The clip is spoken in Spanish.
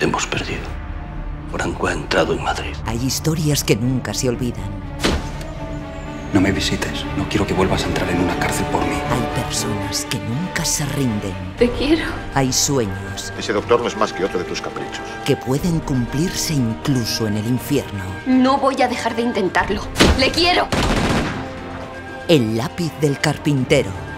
Te hemos perdido. Franco ha entrado en Madrid. Hay historias que nunca se olvidan. No me visites. No quiero que vuelvas a entrar en una cárcel por mí. Hay personas que nunca se rinden. Te quiero. Hay sueños. Ese doctor no es más que otro de tus caprichos. Que pueden cumplirse incluso en el infierno. No voy a dejar de intentarlo. ¡Le quiero! El lápiz del carpintero.